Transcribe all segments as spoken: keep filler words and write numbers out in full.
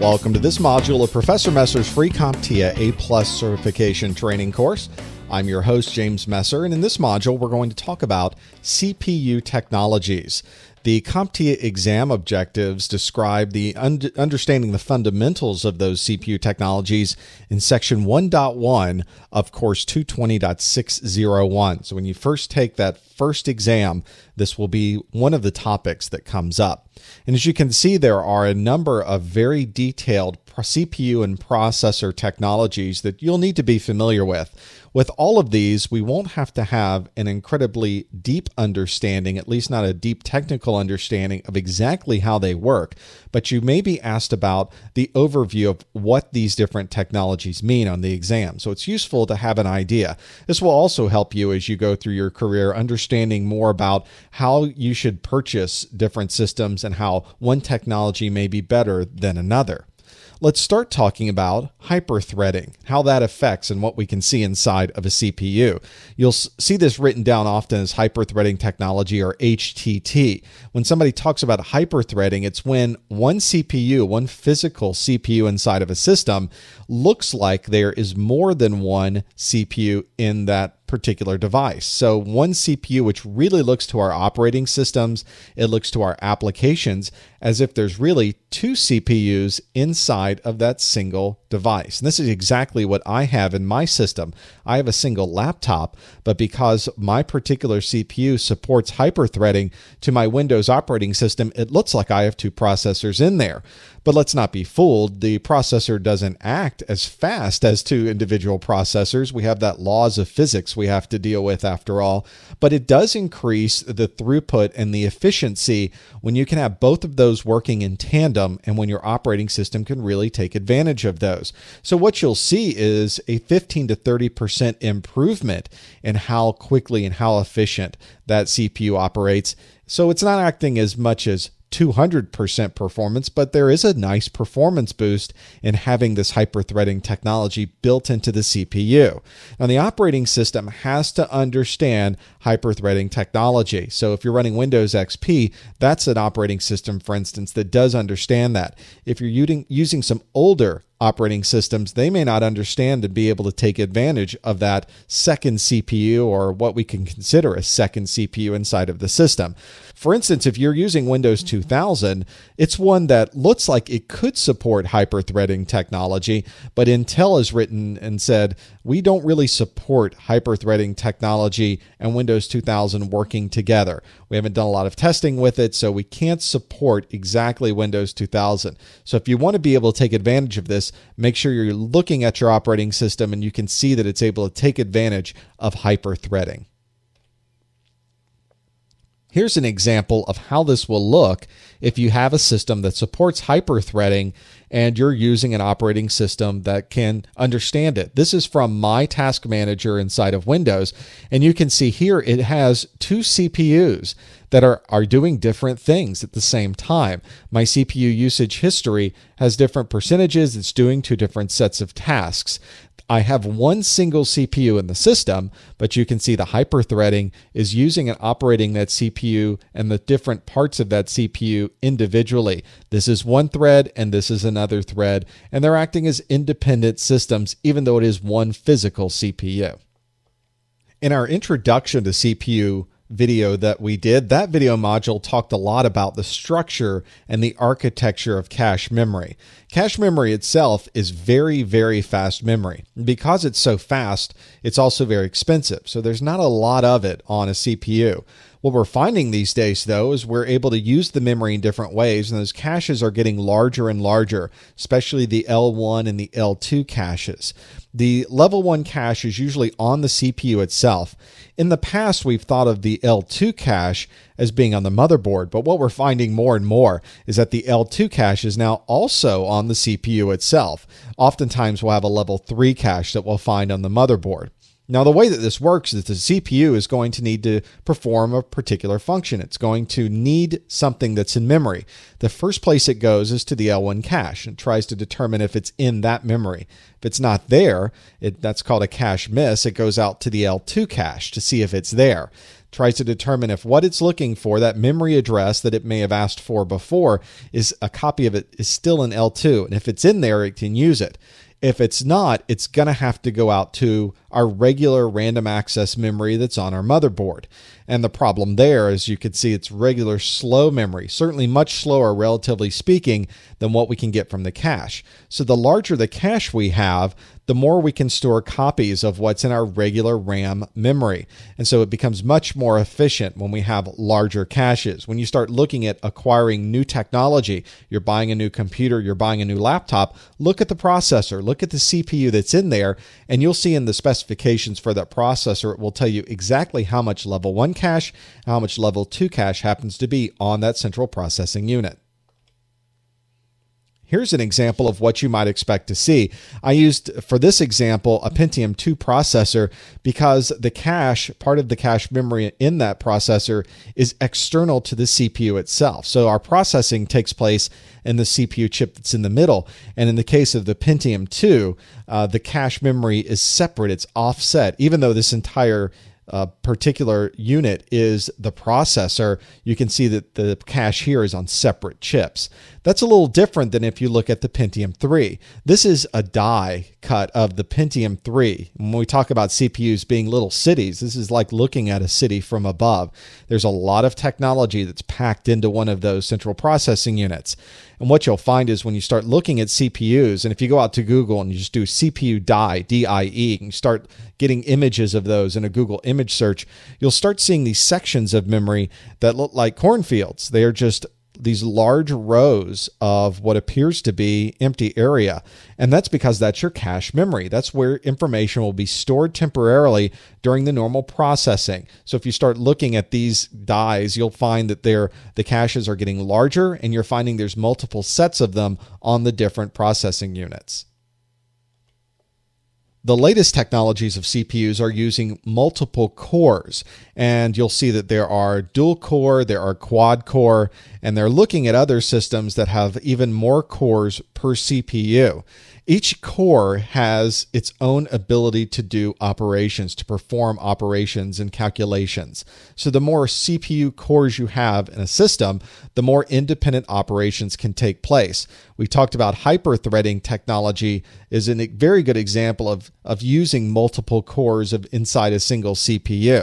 Welcome to this module of Professor Messer's free CompTIA A+ certification training course. I'm your host, James Messer, and in this module, we're going to talk about C P U technologies. The CompTIA exam objectives describe the un- understanding the fundamentals of those C P U technologies in section one point one of course two twenty point six oh one. So when you first take that first exam, this will be one of the topics that comes up. And as you can see, there are a number of very detailed C P U and processor technologies that you'll need to be familiar with. With all of these, we won't have to have an incredibly deep understanding, at least not a deep technical understanding of exactly how they work, but you may be asked about the overview of what these different technologies mean on the exam. So it's useful to have an idea. This will also help you as you go through your career, understanding more about how you should purchase different systems and how one technology may be better than another. Let's start talking about hyperthreading, how that affects and what we can see inside of a C P U. You'll see this written down often as hyperthreading technology, or H T T. When somebody talks about hyperthreading, it's when one C P U, one physical C P U inside of a system, looks like there is more than one C P U in that particular device. So one C P U, which really looks to our operating systems, it looks to our applications as if there's really two C P Us inside of that single device. And this is exactly what I have in my system. I have a single laptop, but because my particular C P U supports hyperthreading to my Windows operating system, it looks like I have two processors in there. But let's not be fooled. The processor doesn't act as fast as two individual processors. We have that laws of physics we have to deal with after all, but it does increase the throughput and the efficiency when you can have both of those working in tandem and when your operating system can really take advantage of those. So what you'll see is a fifteen to thirty percent improvement in how quickly and how efficient that C P U operates. So it's not acting as much as two hundred percent performance, but there is a nice performance boost in having this hyperthreading technology built into the C P U. Now, the operating system has to understand hyperthreading technology. So if you're running Windows X P, that's an operating system, for instance, that does understand that. If you're using, using some older operating systems, they may not understand and be able to take advantage of that second C P U, or what we can consider a second C P U inside of the system. For instance, if you're using Windows two thousand, it's one that looks like it could support hyperthreading technology, but Intel has written and said, we don't really support hyperthreading technology and Windows two thousand working together. We haven't done a lot of testing with it, so we can't support exactly Windows two thousand. So if you want to be able to take advantage of this, make sure you're looking at your operating system and you can see that it's able to take advantage of hyperthreading. Here's an example of how this will look if you have a system that supports hyperthreading and you're using an operating system that can understand it. This is from my task manager inside of Windows, and you can see here it has two C P Us that are, are doing different things at the same time. My C P U usage history has different percentages. It's doing two different sets of tasks. I have one single C P U in the system, but you can see the hyperthreading is using and operating that C P U and the different parts of that C P U individually. This is one thread and this is another thread, and they're acting as independent systems, even though it is one physical C P U. In our introduction to C P U video that we did, that video module talked a lot about the structure and the architecture of cache memory. Cache memory itself is very, very fast memory. Because it's so fast, it's also very expensive. So there's not a lot of it on a C P U. What we're finding these days, though, is we're able to use the memory in different ways, and those caches are getting larger and larger, especially the L one and the L two caches. The level one cache is usually on the C P U itself. In the past, we've thought of the L two cache as being on the motherboard, but what we're finding more and more is that the L two cache is now also on the C P U itself. Oftentimes, we'll have a level three cache that we'll find on the motherboard. Now, the way that this works is that the C P U is going to need to perform a particular function. It's going to need something that's in memory. The first place it goes is to the L one cache and tries to determine if it's in that memory. If it's not there, it, that's called a cache miss. It goes out to the L two cache to see if it's there. tries to determine if what it's looking for, that memory address that it may have asked for before, is a copy of it is still in L two. And if it's in there, it can use it. If it's not, it's going to have to go out to our regular random access memory that's on our motherboard. And the problem there, as you can see, it's regular slow memory, certainly much slower, relatively speaking, than what we can get from the cache. So the larger the cache we have, the more we can store copies of what's in our regular RAM memory. And so it becomes much more efficient when we have larger caches. When you start looking at acquiring new technology, you're buying a new computer, you're buying a new laptop, look at the processor, look at the C P U that's in there, and you'll see in the specifications for that processor, it will tell you exactly how much level one cache, how much level two cache happens to be on that central processing unit. Here's an example of what you might expect to see. I used, for this example, a Pentium two processor because the cache, part of the cache memory in that processor is external to the C P U itself. So our processing takes place in the C P U chip that's in the middle. And in the case of the Pentium two, uh, the cache memory is separate, it's offset, even though this entire a particular unit is the processor. You can see that the cache here is on separate chips. That's a little different than if you look at the Pentium three. This is a die cut of the Pentium three. When we talk about C P Us being little cities, this is like looking at a city from above. There's a lot of technology that's packed into one of those central processing units. And what you'll find is when you start looking at C P Us, and if you go out to Google and you just do C P U die, D I E, and start getting images of those in a Google image search, you'll start seeing these sections of memory that look like cornfields. They are just these large rows of what appears to be empty area. And that's because that's your cache memory. That's where information will be stored temporarily during the normal processing. So if you start looking at these dies, you'll find that they're, the caches are getting larger and you're finding there's multiple sets of them on the different processing units. The latest technologies of C P Us are using multiple cores, and you'll see that there are dual core, there are quad core, and they're looking at other systems that have even more cores per C P U. Each core has its own ability to do operations, to perform operations and calculations. So the more C P U cores you have in a system, the more independent operations can take place. We talked about hyper-threading technology is a very good example of, of using multiple cores of inside a single C P U.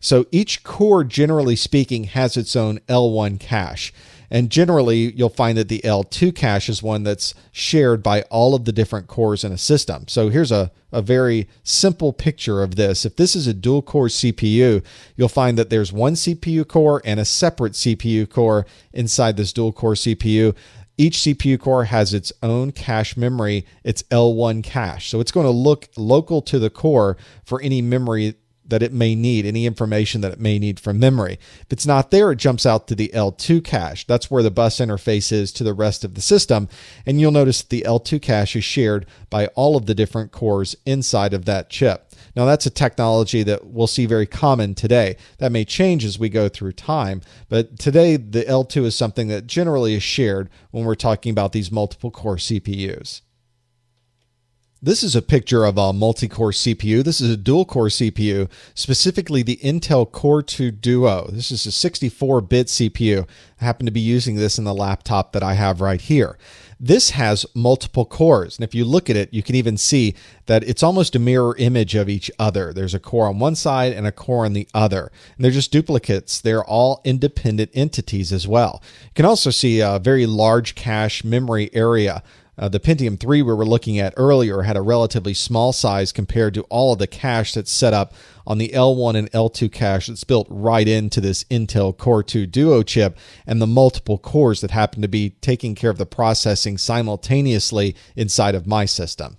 So each core, generally speaking, has its own L one cache. And generally, you'll find that the L two cache is one that's shared by all of the different cores in a system. So here's a, a very simple picture of this. If this is a dual core C P U, you'll find that there's one C P U core and a separate C P U core inside this dual core C P U. Each C P U core has its own cache memory, its L one cache. So it's going to look local to the core for any memory that it may need, any information that it may need from memory. If it's not there, it jumps out to the L two cache. That's where the bus interface is to the rest of the system. And you'll notice that the L two cache is shared by all of the different cores inside of that chip. Now, that's a technology that we'll see very common today. That may change as we go through time, but today the L two is something that generally is shared when we're talking about these multiple core C P Us. This is a picture of a multi-core C P U. This is a dual-core C P U, specifically the Intel Core two Duo. This is a sixty-four bit C P U. I happen to be using this in the laptop that I have right here. This has multiple cores, and if you look at it, you can even see that it's almost a mirror image of each other. There's a core on one side and a core on the other, and they're just duplicates. They're all independent entities as well. You can also see a very large cache memory area. Uh, the Pentium three we were looking at earlier had a relatively small size compared to all of the cache that's set up on the L one and L two cache that's built right into this Intel Core two Duo chip and the multiple cores that happen to be taking care of the processing simultaneously inside of my system.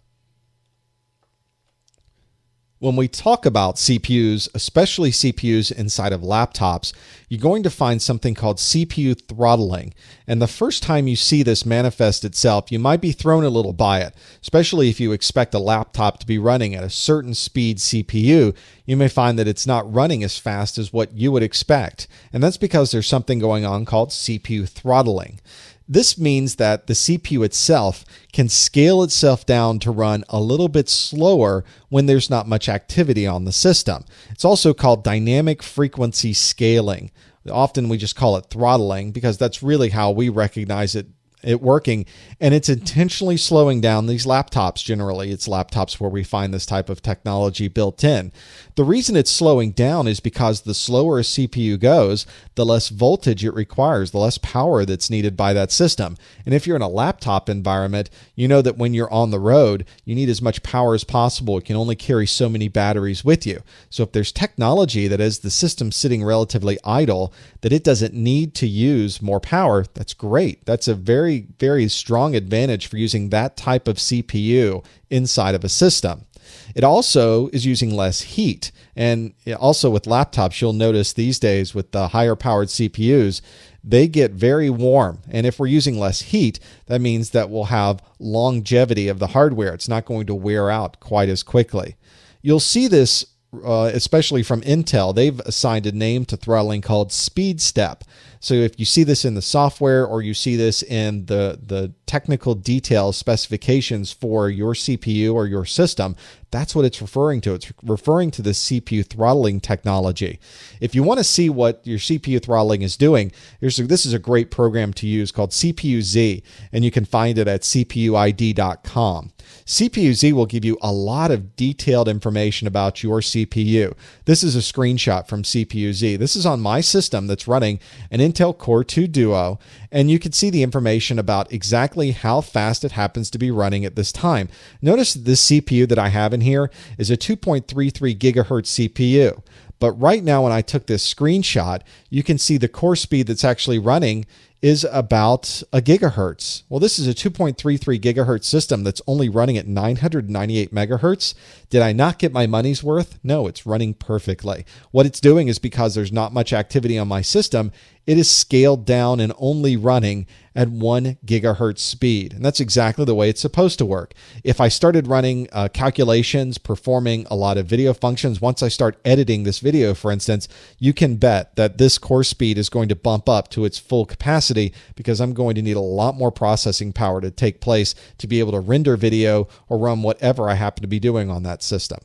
When we talk about C P Us, especially C P Us inside of laptops, you're going to find something called C P U throttling. And the first time you see this manifest itself, you might be thrown a little by it, especially if you expect a laptop to be running at a certain speed C P U. You may find that it's not running as fast as what you would expect. And that's because there's something going on called C P U throttling. This means that the C P U itself can scale itself down to run a little bit slower when there's not much activity on the system. It's also called dynamic frequency scaling. Often we just call it throttling because that's really how we recognize it it working, and it's intentionally slowing down these laptops. Generally, it's laptops where we find this type of technology built in. The reason it's slowing down is because the slower a C P U goes, the less voltage it requires, the less power that's needed by that system. And if you're in a laptop environment, you know that when you're on the road, you need as much power as possible. It can only carry so many batteries with you. So if there's technology that has the system sitting relatively idle, that it doesn't need to use more power, that's great. That's a very Very, very strong advantage for using that type of C P U inside of a system. It also is using less heat. And also with laptops, you'll notice these days with the higher powered C P Us, they get very warm. And if we're using less heat, that means that we'll have longevity of the hardware. It's not going to wear out quite as quickly. You'll see this Uh, especially from Intel. They've assigned a name to throttling called SpeedStep. So if you see this in the software or you see this in the, the technical detail specifications for your C P U or your system, that's what it's referring to. It's referring to the C P U throttling technology. If you want to see what your C P U throttling is doing, here's a, this is a great program to use called C P U Z, and you can find it at C P U I D dot com. C P U Z will give you a lot of detailed information about your C P U. This is a screenshot from C P U Z. This is on my system that's running an Intel Core two Duo, and you can see the information about exactly how fast it happens to be running at this time. Notice this C P U that I have in here is a two point three three gigahertz C P U. But right now, when I took this screenshot, you can see the core speed that's actually running is about a gigahertz. Well, this is a two point three three gigahertz system that's only running at nine hundred ninety-eight megahertz. Did I not get my money's worth? No, it's running perfectly. What it's doing is because there's not much activity on my system, it is scaled down and only running at one gigahertz speed. And that's exactly the way it's supposed to work. If I started running uh, calculations, performing a lot of video functions, once I start editing this video, for instance, you can bet that this core speed is going to bump up to its full capacity because I'm going to need a lot more processing power to take place to be able to render video or run whatever I happen to be doing on that system.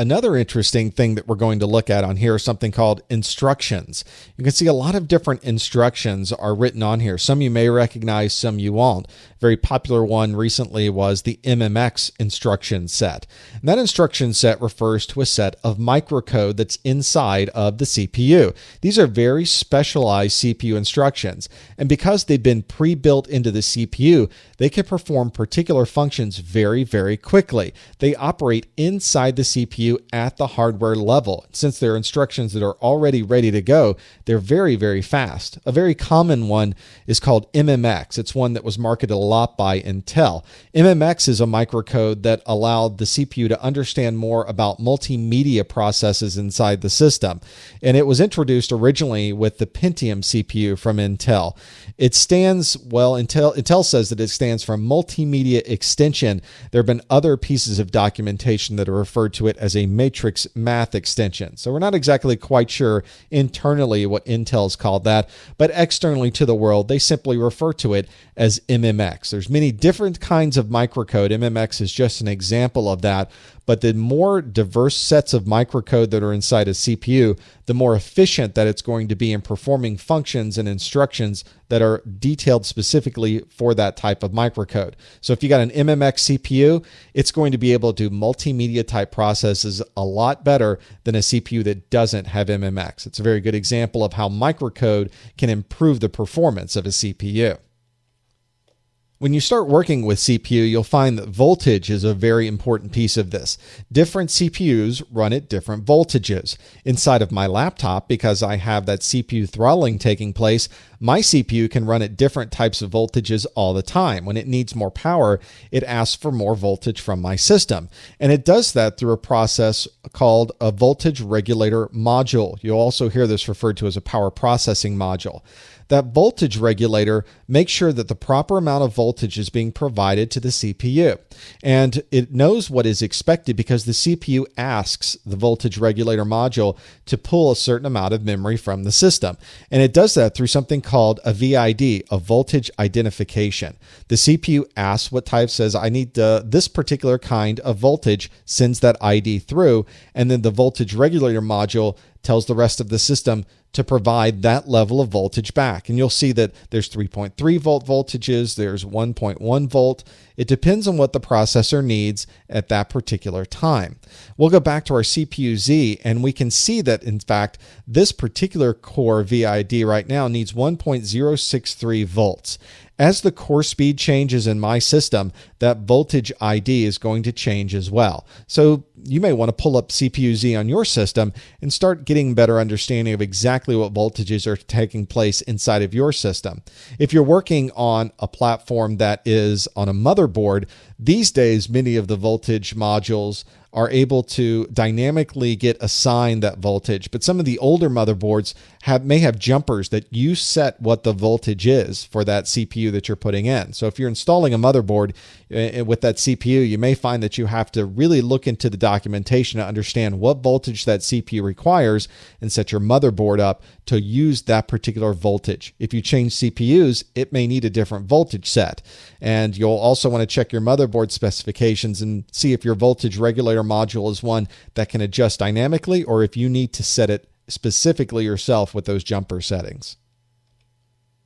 Another interesting thing that we're going to look at on here is something called instructions. You can see a lot of different instructions are written on here. Some you may recognize, some you won't. A very popular one recently was the M M X instruction set. And that instruction set refers to a set of microcode that's inside of the C P U. These are very specialized C P U instructions. And because they've been pre-built into the C P U, they can perform particular functions very, very quickly. They operate inside the C P U at the hardware level. Since they're instructions that are already ready to go, they're very, very fast. A very common one is called M M X. It's one that was marketed a lot by Intel. M M X is a microcode that allowed the C P U to understand more about multimedia processes inside the system. And it was introduced originally with the Pentium C P U from Intel. It stands, well, Intel, Intel says that it stands for Multimedia Extension. There have been other pieces of documentation that are referred to it as a matrix math extension. So we're not exactly quite sure internally what Intel's called that, but externally to the world, they simply refer to it as M M X. There's many different kinds of microcode. M M X is just an example of that, but the more diverse sets of microcode that are inside a C P U, the more efficient that it's going to be in performing functions and instructions that are detailed specifically for that type of microcode. So if you got an M M X C P U, it's going to be able to do multimedia type processes a lot better than a C P U that doesn't have M M X. It's a very good example of how microcode can improve the performance of a C P U. When you start working with C P U, you'll find that voltage is a very important piece of this. Different C P Us run at different voltages. Inside of my laptop, because I have that C P U throttling taking place, my C P U can run at different types of voltages all the time. When it needs more power, it asks for more voltage from my system. And it does that through a process called a voltage regulator module. You'll also hear this referred to as a power processing module. That voltage regulator makes sure that the proper amount of voltage voltage is being provided to the C P U. And it knows what is expected because the C P U asks the voltage regulator module to pull a certain amount of memory from the system. And it does that through something called a V I D, a voltage identification. The C P U asks what type, says, I need uh, this particular kind of voltage, sends that I D through, and then the voltage regulator module tells the rest of the system to provide that level of voltage back. And you'll see that there's three point three volt voltages, there's one point one volt. It depends on what the processor needs at that particular time. We'll go back to our C P U Z and we can see that, in fact, this particular core V I D right now needs one point zero six three volts. As the core speed changes in my system, that voltage I D is going to change as well. So you may want to pull up C P U Z on your system and start getting better understanding of exactly what voltages are taking place inside of your system. If you're working on a platform that is on a motherboard, these days many of the voltage modules are able to dynamically get assigned that voltage, but some of the older motherboards have may have jumpers that you set what the voltage is for that C P U that you're putting in. So if you're installing a motherboard with that C P U, you may find that you have to really look into the documentation to understand what voltage that C P U requires and set your motherboard up to use that particular voltage. If you change C P Us, it may need a different voltage set. And you'll also want to check your motherboard specifications and see if your voltage regulator module is one that can adjust dynamically, or if you need to set it specifically yourself with those jumper settings.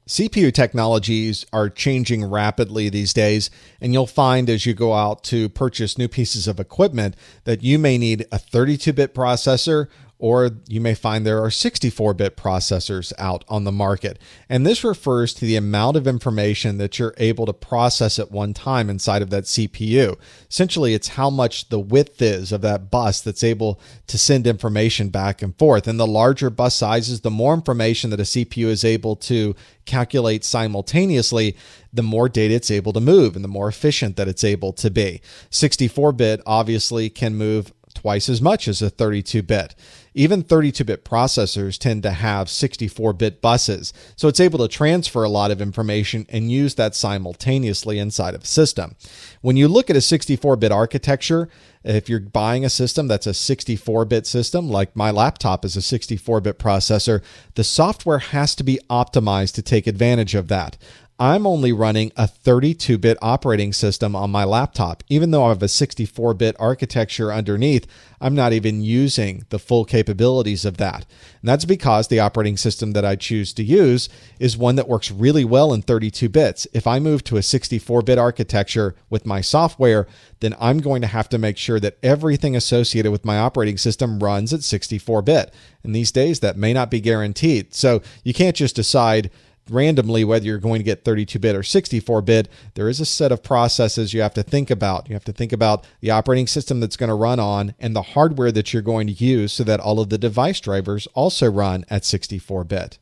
C P U technologies are changing rapidly these days, and you'll find as you go out to purchase new pieces of equipment that you may need a thirty-two bit processor, or you may find there are sixty-four bit processors out on the market. And this refers to the amount of information that you're able to process at one time inside of that C P U. Essentially, it's how much the width is of that bus that's able to send information back and forth. And the larger bus sizes, the more information that a C P U is able to calculate simultaneously, the more data it's able to move and the more efficient that it's able to be. sixty-four bit obviously can move twice as much as a thirty-two bit. Even thirty-two bit processors tend to have sixty-four bit buses, so it's able to transfer a lot of information and use that simultaneously inside of a system. When you look at a sixty-four bit architecture, if you're buying a system that's a sixty-four bit system, like my laptop is a sixty-four bit processor, the software has to be optimized to take advantage of that. I'm only running a thirty-two bit operating system on my laptop. Even though I have a sixty-four bit architecture underneath, I'm not even using the full capabilities of that. And that's because the operating system that I choose to use is one that works really well in thirty-two bits. If I move to a sixty-four bit architecture with my software, then I'm going to have to make sure that everything associated with my operating system runs at sixty-four bit. And these days, that may not be guaranteed. So you can't just decide randomly whether you're going to get thirty-two bit or sixty-four bit. There is a set of processes you have to think about. You have to think about the operating system that's going to run on and the hardware that you're going to use so that all of the device drivers also run at sixty-four bit.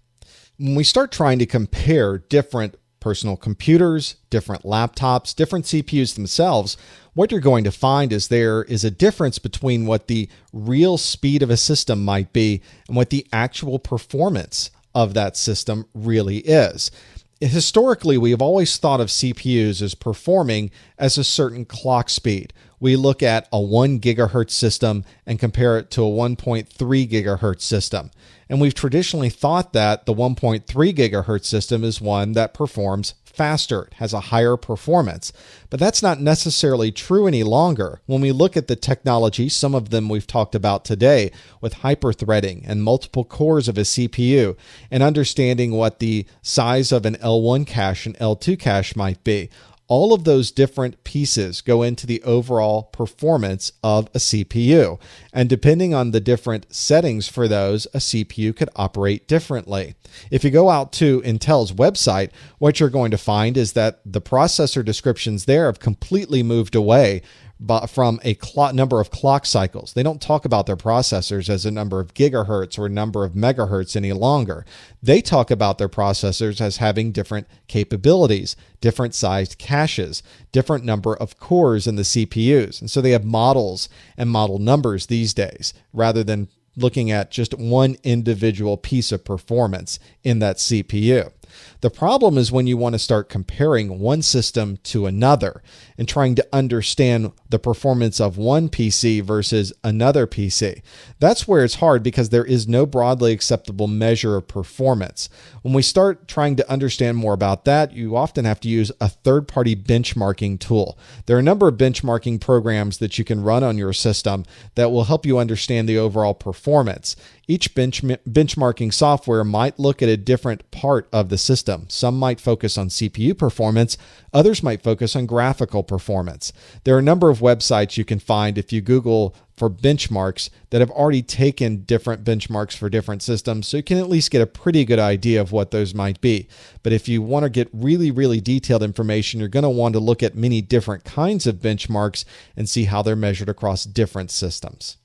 When we start trying to compare different personal computers, different laptops, different C P Us themselves, what you're going to find is there is a difference between what the real speed of a system might be and what the actual performance of that system really is. Historically, we have always thought of C P Us as performing as a certain clock speed. We look at a one gigahertz system and compare it to a one point three gigahertz system. And we've traditionally thought that the one point three gigahertz system is one that performs faster, it has a higher performance. But that's not necessarily true any longer. When we look at the technology, some of them we've talked about today, with hyperthreading and multiple cores of a C P U, and understanding what the size of an L one cache and L two cache might be, all of those different pieces go into the overall performance of a C P U. And depending on the different settings for those, a C P U could operate differently. If you go out to Intel's website, what you're going to find is that the processor descriptions there have completely moved away from a clock, number of clock cycles. They don't talk about their processors as a number of gigahertz or a number of megahertz any longer. They talk about their processors as having different capabilities, different sized caches, different number of cores in the C P Us. And so they have models and model numbers these days, rather than looking at just one individual piece of performance in that C P U. The problem is when you want to start comparing one system to another and trying to understand the performance of one P C versus another P C. That's where it's hard, because there is no broadly acceptable measure of performance. When we start trying to understand more about that, you often have to use a third-party benchmarking tool. There are a number of benchmarking programs that you can run on your system that will help you understand the overall performance. Each bench, benchmarking software might look at a different part of the system. Some might focus on C P U performance, others might focus on graphical performance. There are a number of websites you can find if you Google for benchmarks that have already taken different benchmarks for different systems, so you can at least get a pretty good idea of what those might be. But if you want to get really, really detailed information, you're going to want to look at many different kinds of benchmarks and see how they're measured across different systems.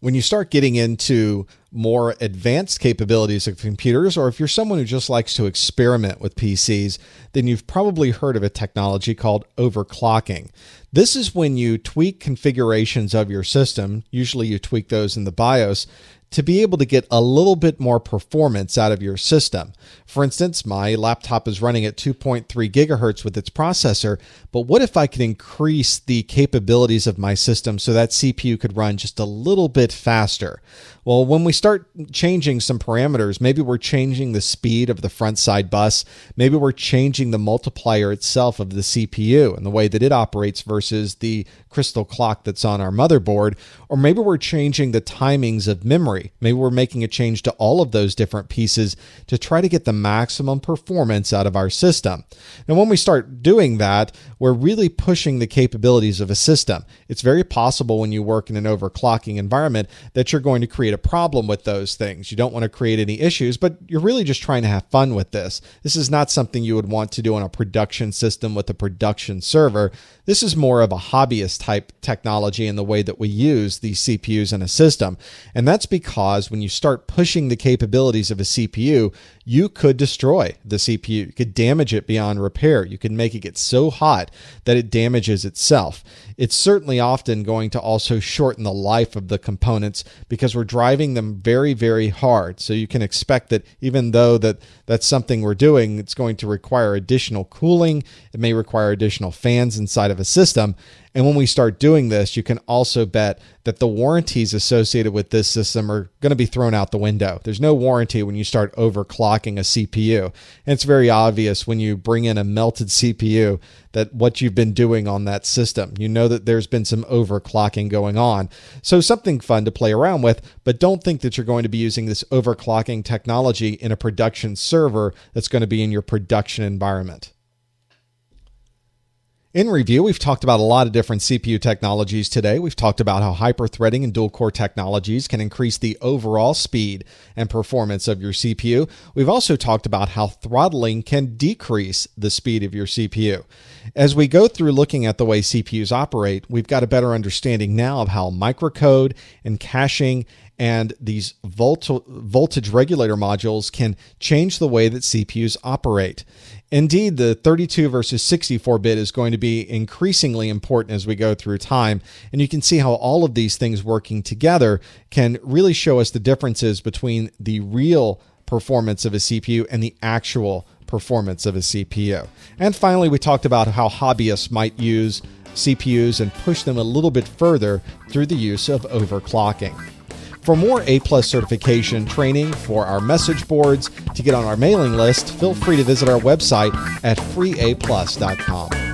When you start getting into more advanced capabilities of computers, or if you're someone who just likes to experiment with P Cs, then you've probably heard of a technology called overclocking. This is when you tweak configurations of your system, usually you tweak those in the BIOS, to be able to get a little bit more performance out of your system. For instance, my laptop is running at two point three gigahertz with its processor, but what if I could increase the capabilities of my system so that C P U could run just a little bit faster? Well, when we start changing some parameters, maybe we're changing the speed of the front side bus, maybe we're changing the multiplier itself of the C P U and the way that it operates versus the crystal clock that's on our motherboard, or maybe we're changing the timings of memory. Maybe we're making a change to all of those different pieces to try to get the maximum performance out of our system. Now, when we start doing that, we're really pushing the capabilities of a system. It's very possible when you work in an overclocking environment that you're going to create a problem with those things. You don't want to create any issues, but you're really just trying to have fun with this. This is not something you would want to do on a production system with a production server. This is more of a hobbyist type technology in the way that we use these C P Us in a system. And that's because Because when you start pushing the capabilities of a C P U, you could destroy the C P U. You could damage it beyond repair. You could make it get so hot that it damages itself. It's certainly often going to also shorten the life of the components because we're driving them very, very hard. So you can expect that even though that that's something we're doing, it's going to require additional cooling. It may require additional fans inside of a system. And when we start doing this, you can also bet that the warranties associated with this system are going to be thrown out the window. There's no warranty when you start overclocking a C P U. And it's very obvious when you bring in a melted C P U that what you've been doing on that system. You know that there's been some overclocking going on. So something fun to play around with, but don't think that you're going to be using this overclocking technology in a production server that's going to be in your production environment. In review, we've talked about a lot of different C P U technologies today. We've talked about how hyper-threading and dual-core technologies can increase the overall speed and performance of your C P U. We've also talked about how throttling can decrease the speed of your C P U. As we go through looking at the way C P Us operate, we've got a better understanding now of how microcode and caching and these volta- voltage regulator modules can change the way that C P Us operate. Indeed, the thirty-two versus sixty-four bit is going to be increasingly important as we go through time, and you can see how all of these things working together can really show us the differences between the real performance of a C P U and the actual performance of a C P U. And finally, we talked about how hobbyists might use C P Us and push them a little bit further through the use of overclocking. For more A+ certification training, for our message boards, to get on our mailing list, feel free to visit our website at free A plus dot com.